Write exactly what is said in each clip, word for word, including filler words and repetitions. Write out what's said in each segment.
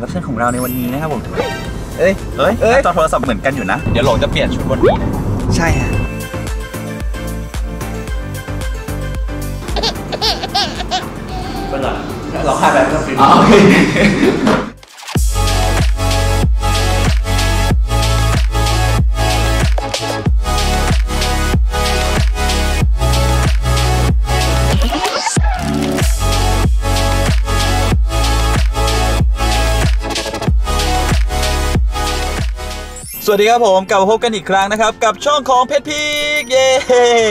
กรับเชิญของเราในวันนี้นะครับผมเอ้ยเอ้ยเอ้ยจอโทรศัพท์เหมือนกันอยู่นะเดี๋ยวหลงจะเปลี่ยนชุดวันนี้ใช่ฮะเป็นไรเราคาดแบบก็ฟินสวัสดีครับผมกลับมาพบกันอีกครั้งนะครับกับช่องของเพชรพีคเย้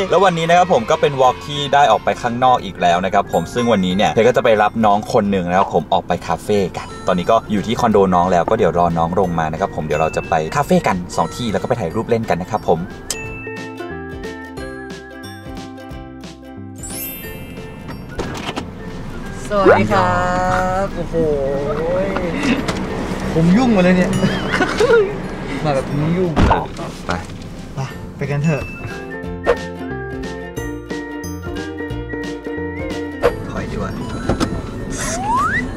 แล้ววันนี้นะครับผมก็เป็นวอล์กที่ได้ออกไปข้างนอกอีกแล้วนะครับผมซึ่งวันนี้เนี่ยเพชรก็จะไปรับน้องคนหนึ่งนะครับผมออกไปคาเฟ่กันตอนนี้ก็อยู่ที่คอนโดน้องแล้วก็เดี๋ยวรอน้องลงมานะครับผมเดี๋ยวเราจะไปคาเฟ่กันสองที่แล้วก็ไปถ่ายรูปเล่นกันนะครับผมสวัสดีครับโอ้โหผมยุ่งหมดเลยเนี่ยมาแบบนี้ยุ่งไปไปไปกันเถอะคอยดีกว่า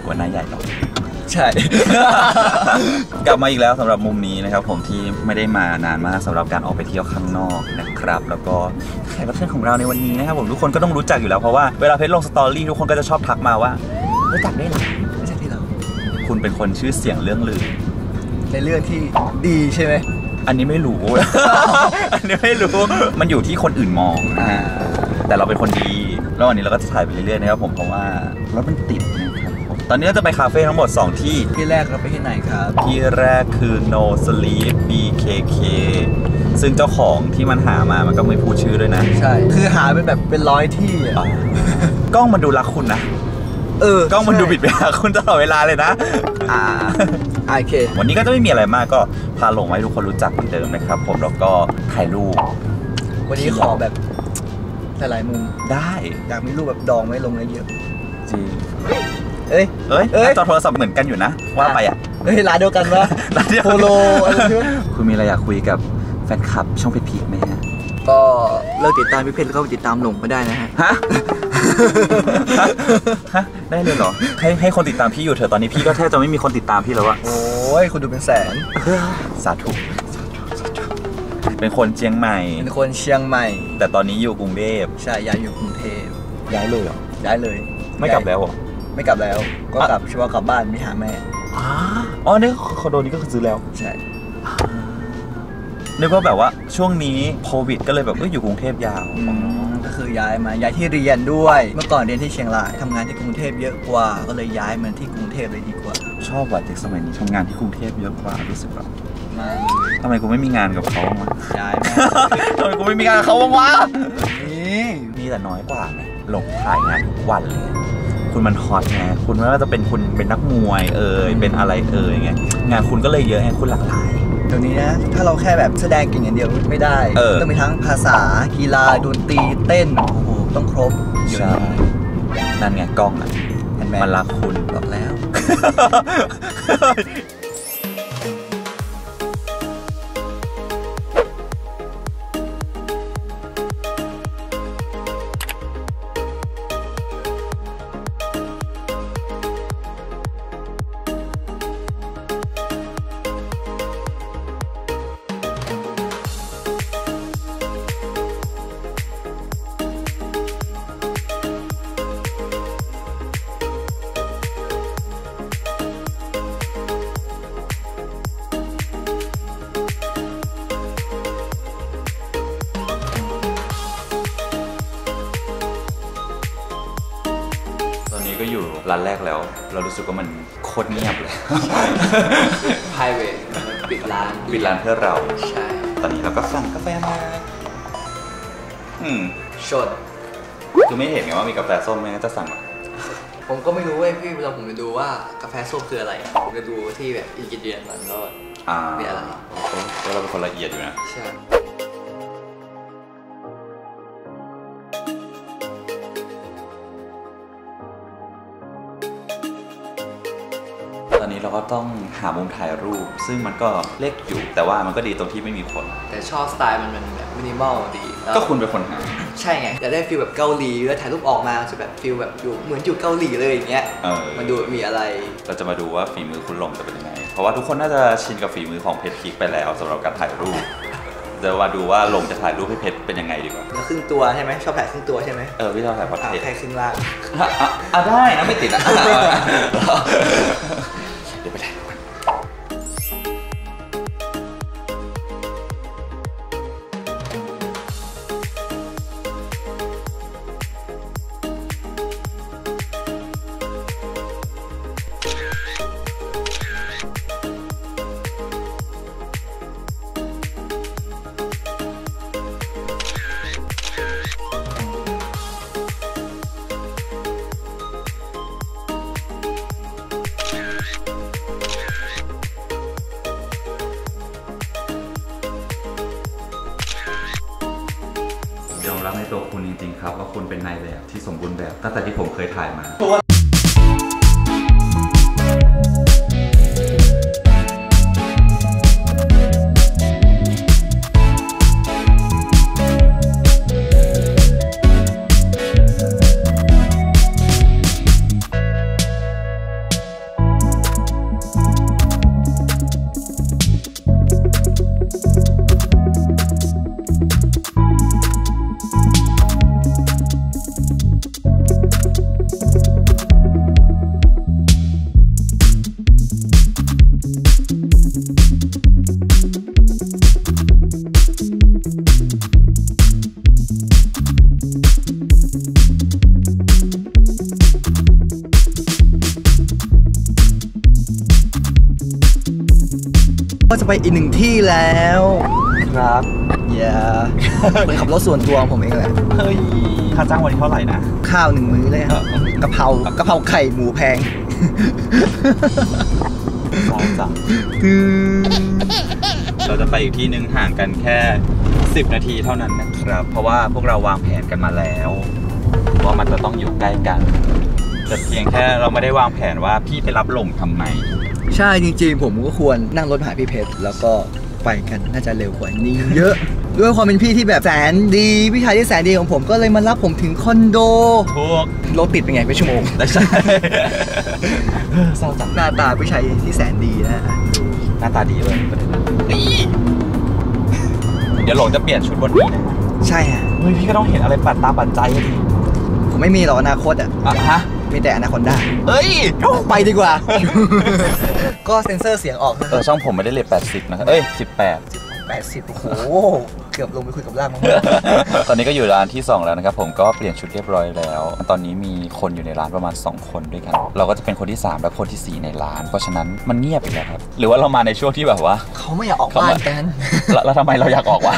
กว่าหน้าใหญ่หรอใช่กลับมาอีกแล้วสำหรับมุมนี้นะครับผมที่ไม่ได้มานานมากสำหรับการออกไปเที่ยวข้างนอกนะครับแล้วก็แขกรับเชิญของเราในวันนี้นะครับผมทุกคนก็ต้องรู้จักอยู่แล้วเพราะว่าเวลาเพชรลงสตอรี่ทุกคนก็จะชอบทักมาว่ารู้จักได้หรอไม่ใช่ที่เราคุณเป็นคนชื่อเสียงเรื่องลือในเรื่องที่ดีใช่ไหมอันนี้ไม่รู้ อันนี้ไม่รู้ มันอยู่ที่คนอื่นมองนะแต่เราเป็นคนดีแล้ววันนี้เราก็จะถ่ายไปเรื่อยๆนะครับผมเพราะว่ารถมันติดนะครับผมตอนนี้เราจะไปคาเฟ่ทั้งหมดสองที่ที่แรกเราไปที่ไหนครับที่แรกคือ No Sleep บี เค เค ซึ่งเจ้าของที่มันหามามันก็ไม่พูดชื่อด้วยนะใช่คือหาไปแบบเป็นร้อยที่กล้องมันดูรักคุณนะเออกล้องมันดูบิดไปหาคุณตลอดเวลาเลยนะอ่าโอเควันนี้ก็จะไม่มีอะไรมากก็พาหลงไว้ทุกคนรู้จักเหมือนเดิมนะครับผมแล้วก็ถ่ายรูปวันนี้ขอแบบหลายๆมุมได้อยากมีรูปแบบดองไว้ลงเยอะจริงเอ้ยเอ้ยเอ้ยจอโทรศัพท์เหมือนกันอยู่นะว่าไปอ่ะเฮ้ยร้านเดียวกันวะร้านเดียวโลคุณมีอะไรอยากคุยกับแฟนคลับช่องเพชรพีคไหมฮะก็เลิกติดตามพี่เพชรแล้วก็ติดตามหลงก็ได้นะฮะฮะได้เลยเหรอให้ให้คนติดตามพี่อยู่เถอะตอนนี้พี่ก็แทบจะไม่มีคนติดตามพี่แล้วอะโอ้ยคนดูเป็นแสนสาธุเป็นคนเชียงใหม่เป็นคนเชียงใหม่แต่ตอนนี้อยู่กรุงเทพใช่ย้ายอยู่กรุงเทพย้ายเลยเหรอย้ายเลยไม่กลับแล้วหรอไม่กลับแล้วก็กลับเฉพาะกลับบ้านไม่หาแม่อ๋อเนี่ยคอนโดนี้ก็ซื้อแล้วใช่นึกว่าแบบว่าช่วงนี้โควิดก็เลยแบบเอออยู่กรุงเทพยาวก็คือย้ายมาย้ายที่เรียนด้วยเมื่อก่อนเรียนที่เชียงรายทำงานที่กรุงเทพเยอะกว่าก็เลยย้ายมาที่กรุงเทพเลยดีกว่าชอบว่ะเด็กสมัยนี้ทำงานที่กรุงเทพเยอะกว่ารู้สึกแบบมาทำไมกูไม่มีงานกับเขาบ้างวะย้ายมาทำไมกูไม่มีงานกับเขาบ้างวะนี่มีแต่น้อยกว่าไหมหลงถ่ายงานทุกวันเลยคุณมันฮอตไงคุณไม่ว่าจะเป็นคุณเป็นนักมวยเอ่ยเป็นอะไรเอ่ยไงงานคุณก็เลยเยอะไงคุณหลากหลายเดี๋ยวนี้นะถ้าเราแค่แบบแสดงเก่งอย่างเดียวไม่ได้ต้องมีทั้งภาษากีฬาดนตรีเต้นโอ้โหต้องครบใช่นั่นไงกล้องอ่ะมันรักคุณบอกแล้วก็อยู่ร้านแรกแล้วเรารู้สึกว่ามันโคตรเงียบเลย private ปิดร้านปิดร้านเพื่อเราใช่ตอนนี้เราก็สั่งกาแฟมาอืมชดคือไม่เห็นไงว่ามีกาแฟส้มไหมจะสั่งผมก็ไม่รู้เว้ยพี่เราผมจะดูว่ากาแฟส้มคืออะไรผมจะดูที่แบบอินกิเดียนมันก็มีอะไรแล้วเราเป็นคนละเอียดอยู่นะใช่ เราก็ต้องหามุมถ่ายรูปซึ่งมันก็เล็กอยู่แต่ว่ามันก็ดีตรงที่ไม่มีคนแต่ชอบสไตล์มันมันแบบมินิมอลดีก็คุณเป็นคนหาใช่ไงอยากได้ฟีลแบบเกาหลีแล้วถ่ายรูปออกมาจะแบบฟีลแบบอยู่เหมือนอยู่เกาหลีเลยอย่างเงี้ยมันดูมีอะไรเราจะมาดูว่าฝีมือคุณหลงจะเป็นยังไงเพราะว่าทุกคนน่าจะชินกับฝีมือของเพชรคิกไปแล้วสำหรับการถ่ายรูปจะมาดูว่าหลงจะถ่ายรูปให้เพชรเป็นยังไงดีกว่าครึ่งตัวใช่ไหมชอบถ่ายครึ่งตัวใช่ไหมเออพี่ชอบถ่ายพอร์เทรตถ่ายครึ่งล่างอ่ะได้นะไม่ติดนะเดี๋ยวไปถ่ายกันยอมรับในตัวคุณจริงๆครับว่าคุณเป็นนายแบบที่สมบูรณ์แบบตั้งแต่ที่ผมเคยถ่ายมาก็จะไปอีกหนึ่งที่แล้วครับอย่าเป็นขับรถส่วนตัวของผมเองแหละเฮ้ยค่าจ้างวันนี้เท่าไหร่นะข้าวหนึ่งมื้อเลยครับกะเพรากะเพราไข่หมูแพงจ้ะเราจะไปอีกที่หนึ่งห่างกันแค่สิบนาทีเท่านั้นนะครับเพราะว่าพวกเราวางแผนกันมาแล้วว่ามันจะต้องอยู่ใกล้กันแต่เพียงแค่เราไม่ได้วางแผนว่าพี่ไปรับหลงทำไมใช่จริงๆผมก็ควรนั่งรถหาพี่เพชรแล้วก็ไปกันน่าจะเร็วกว่านี้เยอะด้วยความเป็นพี่ที่แบบแสนดีพี่ชายที่แสนดีของผมก็เลยมารับผมถึงคอนโดถูกรถติดเป็นไงเป็นชั่วโมงใช่เศร้าจังหน้าตาพี่ชายที่แสนดีนะหน้าตาดีเลยเดี๋ยวหลงจะเปลี่ยนชุดวันนี้ใช่ฮะเฮ้ยพี่ก็ต้องเห็นอะไรปัดตาปัดใจผมไม่มีหรอกอนาคตอ่ะอ่ะฮะมีแต่อนาคอนด้าเฮ้ยไปดีกว่าก็เซ็นเซอร์เสียงออกเออช่องผมไม่ได้เลทแปดสิบนะครับเอ้ยสิบแปด สิบแปด สิบโอ้โหเกือบลงไปคุยกับล่างมั้งตอนนี้ก็อยู่ร้านที่สองแล้วนะครับผมก็เปลี่ยนชุดเรียบร้อยแล้วตอนนี้มีคนอยู่ในร้านประมาณสองคนด้วยกันเราก็จะเป็นคนที่สามและคนที่สี่ในร้านเพราะฉะนั้นมันเงียบไปแล้วครับหรือว่าเรามาในช่วงที่แบบว่าเขาไม่อยากออกบ้านกันแล้วทำไมเราอยากออกวะ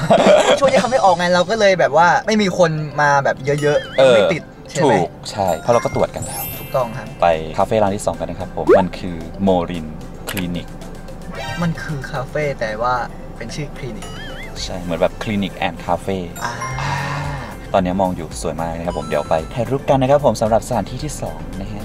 ช่วงที่เขาไม่ออกไงเราก็เลยแบบว่าไม่มีคนมาแบบเยอะๆไม่ติดถูกใช่เพราะเราก็ตรวจกันแล้วถูกต้องครับไปคาเฟ่ร้านที่สองกันนะครับผมมันคือโมรินคลินิกมันคือคาเฟ่แต่ว่าเป็นชื่อคลินิกใช่เหมือนแบบคลินิกแอนด์คาเฟ่ตอนนี้มองอยู่สวยมากนะครับผมเดี๋ยวไปถ่ายรูปกันนะครับผมสำหรับสถานที่ที่สองนะฮะ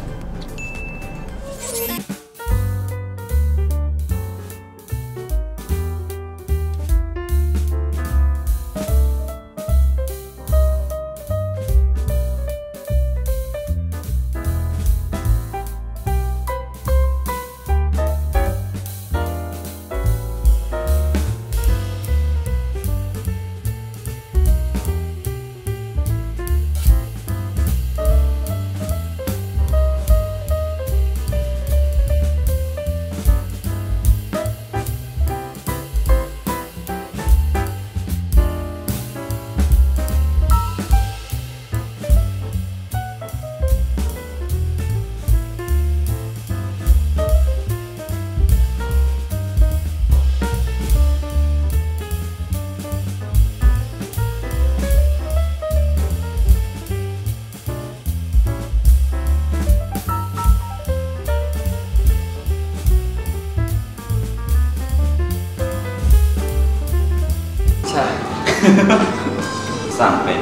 สั่งเป็น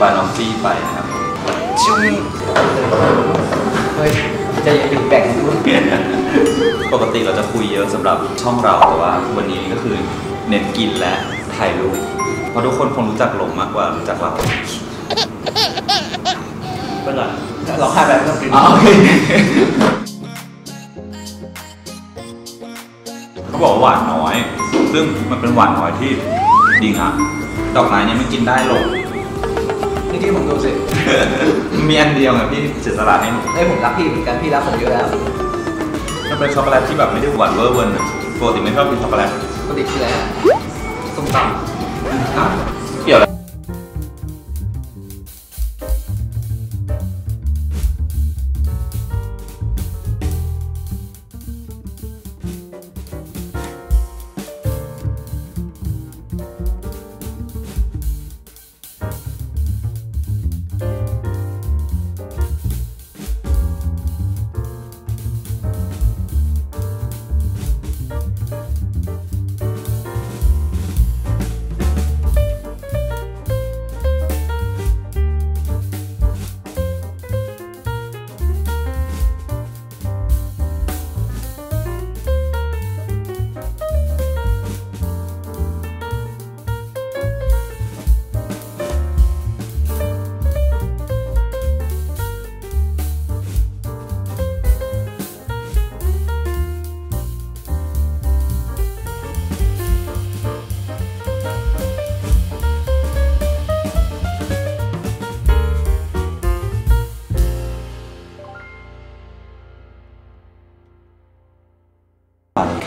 บานอฟฟี่ไปครับจุ้ยเฮ้ย จะยังถึงแบ่งปกติเราจะคุยเยอะสำหรับช่องเราแต่ว่าวันนี้ก็คือเน้นกินและถ่ายรูปเพราะทุกคนคงรู้จักหลงมากกว่ารู้จักเราเป็นไรเราคาดแบบไม่ต้องกินเขาบอกหวานน้อยซึ่งมันเป็นหวานน้อยที่ดีงามดอกไม้เนี่ยไม่กินได้หลงนี่ที่ผมดูสิมีอันเดียวไงพี่เสียสละให้หนูให้ผมรักพี่เหมือนกันพี่รักผมเยอะแล้วมันเป็นช็อกโกแลตที่แบบไม่ได้หวานเวอร์เวิร์นปกติไม่ชอบกินช็อกโกแลตปกติคืออะไรส้มตำเปรี้ยวแล้ว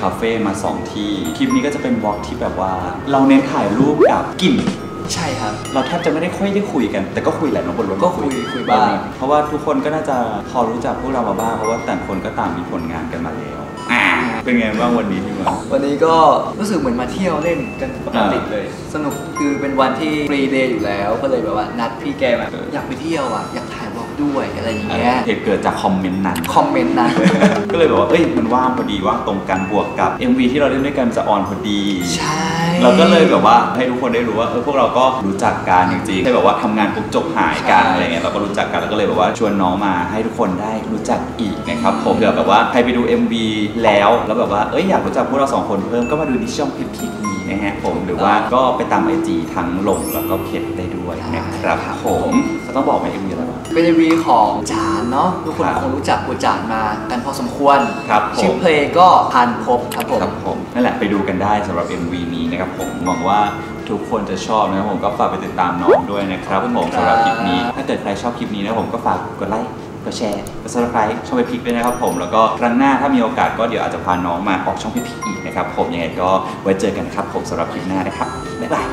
คาเฟ่มาสองที่คลิปนี้ก็จะเป็นบล็อกที่แบบว่าเราเน้นถ่ายรูปกับกลิ่นใช่ครับเราแทบจะไม่ได้ค่อยได้คุยกันแต่ก็คุยแหละน้องบนรถก็คุยคุยบ้างเพราะว่าทุกคนก็น่าจะพอรู้จักพวกเรามาบ้างเพราะว่าแต่ละคนก็ต่างมีผลงานกันมาแล้วเป็นไงบ้างวันนี้ที่มาวันนี้ก็รู้สึกเหมือนมาเที่ยวเล่นกันปกติเลยสนุกคือเป็นวันที่ฟรีเดย์อยู่แล้วก็เลยแบบว่านัดพี่แกมาอยากไปเที่ยวอ่ะอยากถ่ายบล็อกด้วยอะไรอย่างเงี้ยเหตุเกิดจากคอมเมนต์นั้นคอมเมนต์นั้นก็เลยแบบว่าเอ้ยมันว่างพอดีว่างตรงกันบวกกับ เอ็ม วี ที่เราเล่นด้วยกันจะออนพอดีใช่เราก็เลยแบบว่าให้ทุกคนได้รู้ว่าเออพวกเราก็รู้จักกันจริงๆให้แบบว่าทำงานปุ๊บจบหายกันอะไรเงี้ยเราก็รู้จักกันแล้วก็เลยแบบว่าชวนน้องมาให้ทุกคนได้รู้จักอีกนะครับผมเผื่อแบบว่าใครไปดู เอ็ม วี แล้วแล้วแบบว่าเอ้ยอยากรู้จักพวกเราสองคนเพิ่มก็มาดูที่ช่อง พี พี พี นะฮะผมหรือว่าก็ไปตาม ไอ จี ทั้งหลงแล้วก็เพจได้ด้วยนะครับผมก็ต้องบอกไป เอ็ม วี อะไรบ้างเป็น เอ็ม วี ของจานเนาะทุกคนคงรู้จักกูจานมากันพอสมควรครับชื่อเพลงก็พานพบครับผมนั่นแหละไปดูกันได้สำหรับ เอ็ม วี นี้นะครับผมหวังว่าทุกคนจะชอบนะครับผมก็ฝากไปติดตามน้องด้วยนะครับผมสำหรับคลิปนี้ถ้าเกิดใครชอบคลิปนี้นะผมก็ฝากกดไลค์กดแชร์กด Subscribe ช่องพีพีด้วยนะครับผมแล้วก็ครั้งหน้าถ้ามีโอกาสก็เดี๋ยวอาจจะพาน้องมาออกช่องพีพีอีกนะครับผมยังไงก็ไว้เจอกันครับผมสำหรับคลิปหน้านะครับบ๊ายบาย